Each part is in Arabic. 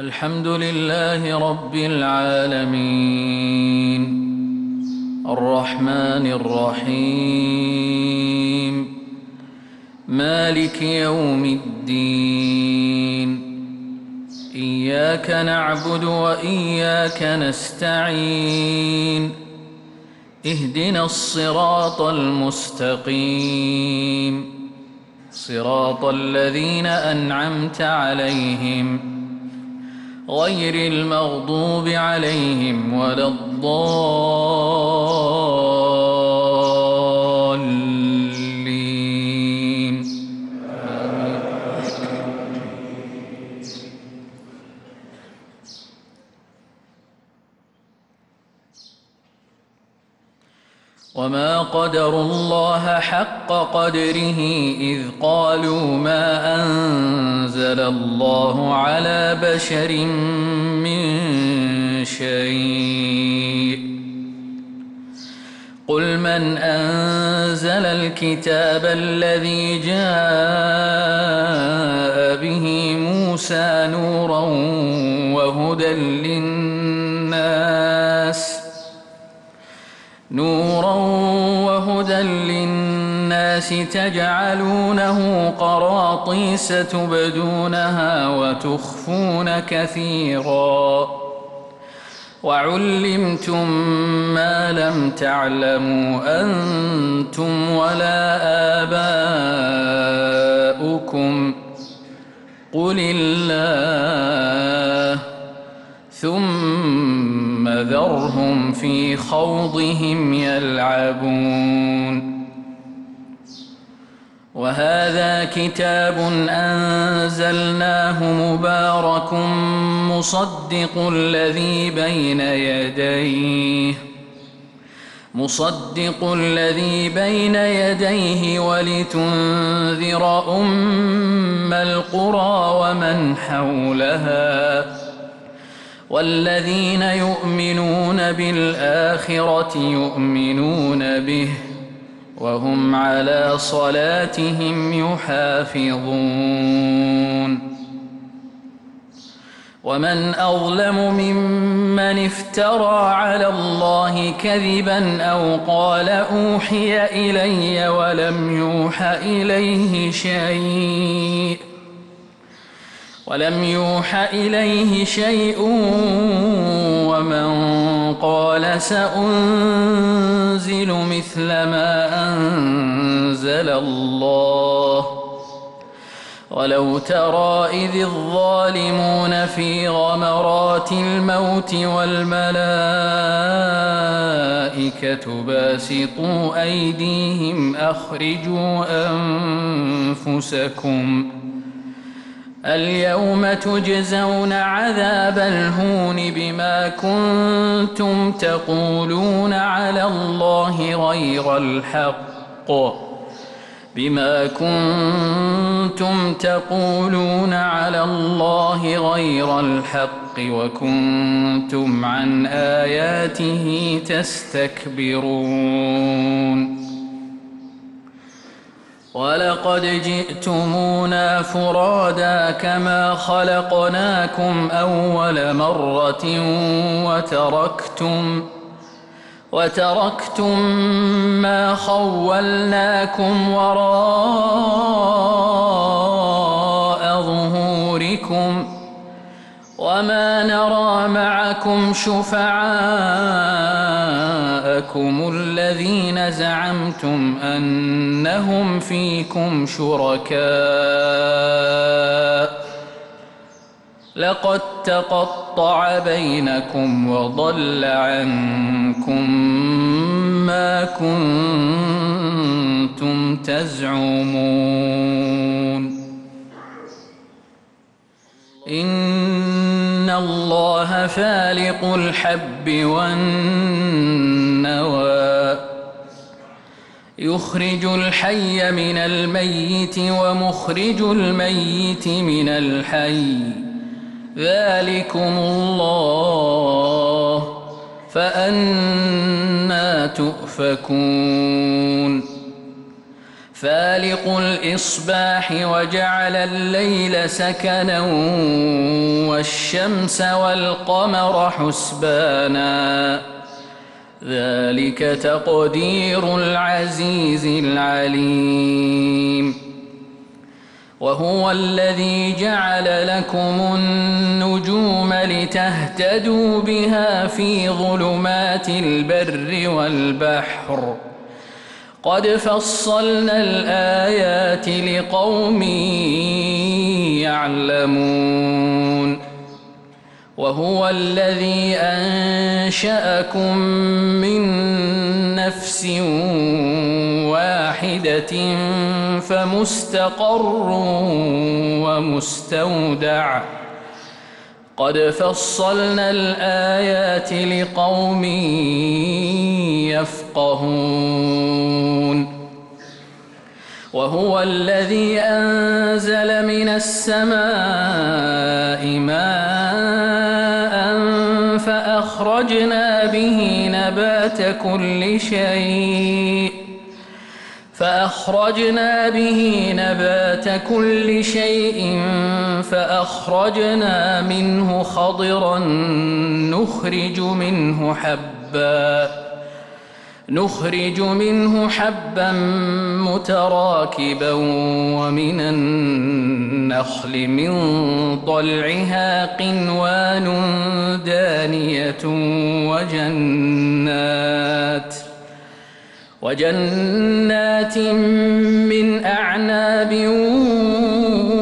الحمد لله رب العالمين الرحمن الرحيم مالك يوم الدين إياك نعبد وإياك نستعين اهدنا الصراط المستقيم صراط الذين أنعمت عليهم غير المغضوب عليهم ولا الضالين. وما قدروا الله حق قدره إذ قالوا ما أنزل الله على بشر من شيء قل من أنزل الكتاب الذي جاء به موسى نورا وهدى للناس تجعلونه قراطيس تبدونها وتخفون كثيرا وعلمتم ما لم تعلموا أنتم ولا آباؤكم قل الله ثم ذرهم في خوضهم يلعبون. وهذا كتاب أنزلناه مبارك مصدق الذي بين يديه ولتنذر أم القرى ومن حولها والذين يؤمنون بالآخرة يؤمنون به وهم على صلاتهم يحافظون. ومن أظلم ممن افترى على الله كذبا أو قال أوحي إلي ولم يوحى إليه شيء ومن قال سأنزل مثل ما أنزل الله ولو ترى إذ الظالمون في غمرات الموت والملائكة باسطوا أيديهم أخرجوا أنفسكم اليوم تجزون عذاب الهون بما كنتم تقولون على الله غير الحق وكنتم عن آياته تستكبرون. ولقد جئتمونا فرادا كما خلقناكم أول مرة وتركتم ما خولناكم وراء ظهوركم وما نرى معكم شفعاءكم الذين زعمتم أنهم فيكم شركاء لقد تقطع بينكم وضل عنكم ما كنتم تزعمون. إن الله فالق الحب والنوى يخرج الحي من الميت ومخرج الميت من الحي ذلكم الله فأنى تؤفكون. فالق الإصباح وجعل الليل سكنا والشمس والقمر حسبانا ذلك تقدير العزيز العليم. وهو الذي جعل لكم النجوم لتهتدوا بها في ظلمات البر والبحر قد فصلنا الآيات لقوم يعلمون. وهو الذي أنشأكم من نفس واحدة فمستقر ومستودع قد فصلنا الآيات لقوم يفقهون. وهو الذي أنزل من السماء ماء فأخرجنا به نبات كل شيء فأخرجنا منه خضرا نخرج منه حبا متراكبا ومن النخل من طلعها قنوان دانية وجنات من أعناب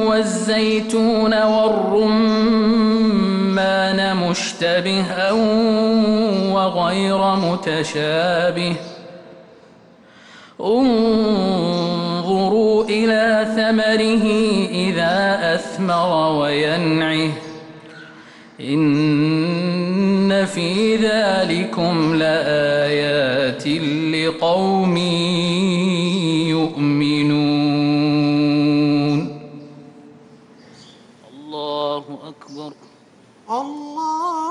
والزيتون والرمان مشتبها وغير متشابه انظروا إلى ثمره إذا أثمر وينعه إن في ذلكم لآيات لقوم يؤمنون. الله أكبر الله